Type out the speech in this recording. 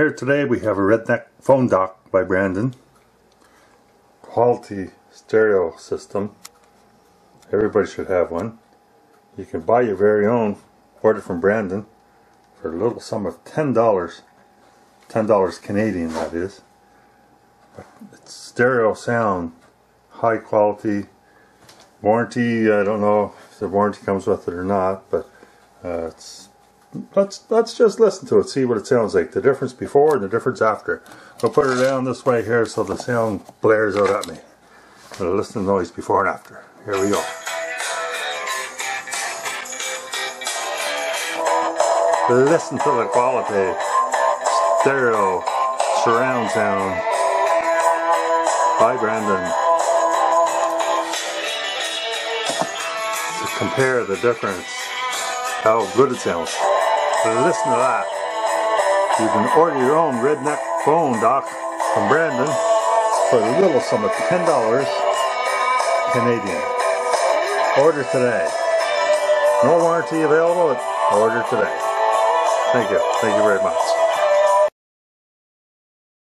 Here today we have a Redneck Phone Dock by Brandon. Quality stereo system. Everybody should have one. You can buy your very own, ordered from Brandon, for a little sum of $10. $10 Canadian, that is. But it's stereo sound, high quality. Warranty, I don't know if the warranty comes with it or not, but let's just listen to it, see what it sounds like, the difference before and the difference after. I'll put her down this way here so the sound blares out at me. I'll listen to the noise before and after. Here we go. Listen to the quality. Stereo surround sound by Brandon. Compare the difference, how good it sounds. Listen to that. You can order your own Redneck Phone Dock from Brandon for a little sum of $10 Canadian. Order today. No warranty available, but order today. Thank you. Thank you very much.